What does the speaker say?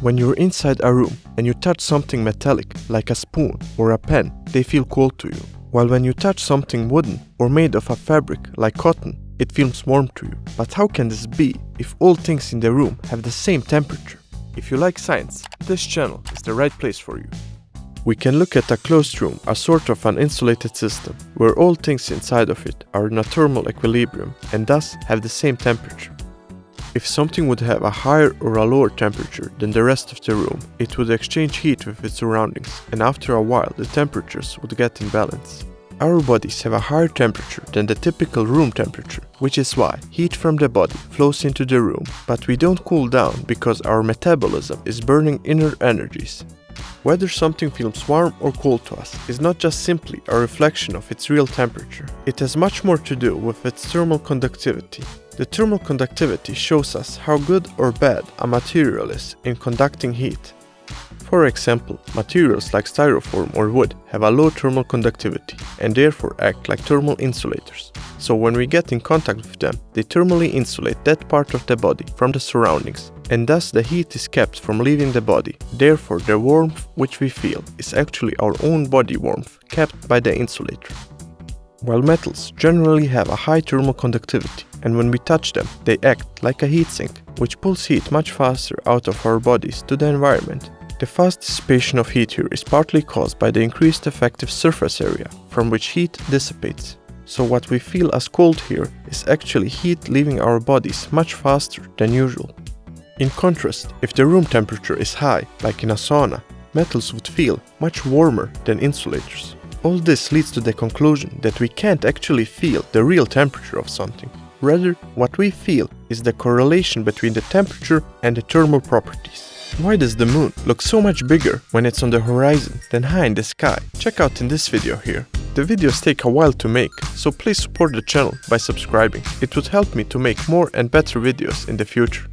When you're inside a room and you touch something metallic, like a spoon or a pen, they feel cold to you. While when you touch something wooden or made of a fabric, like cotton, it feels warm to you. But how can this be if all things in the room have the same temperature? If you like science, this channel is the right place for you. We can look at a closed room, a sort of an insulated system, where all things inside of it are in a thermal equilibrium and thus have the same temperature. If something would have a higher or a lower temperature than the rest of the room, it would exchange heat with its surroundings, and after a while the temperatures would get in balance. Our bodies have a higher temperature than the typical room temperature, which is why heat from the body flows into the room, but we don't cool down because our metabolism is burning inner energies. Whether something feels warm or cold to us is not just simply a reflection of its real temperature. It has much more to do with its thermal conductivity. The thermal conductivity shows us how good or bad a material is in conducting heat. For example, materials like styrofoam or wood have a low thermal conductivity and therefore act like thermal insulators. So when we get in contact with them, they thermally insulate that part of the body from the surroundings, and thus the heat is kept from leaving the body. Therefore, the warmth which we feel is actually our own body warmth kept by the insulator. While metals generally have a high thermal conductivity, and when we touch them, they act like a heatsink, which pulls heat much faster out of our bodies to the environment. The fast dissipation of heat here is partly caused by the increased effective surface area, from which heat dissipates. So what we feel as cold here is actually heat leaving our bodies much faster than usual. In contrast, if the room temperature is high, like in a sauna, metals would feel much warmer than insulators. All this leads to the conclusion that we can't actually feel the real temperature of something. Rather, what we feel is the correlation between the temperature and the thermal properties. Why does the moon look so much bigger when it's on the horizon than high in the sky? Check out in this video here. The videos take a while to make, so please support the channel by subscribing. It would help me to make more and better videos in the future.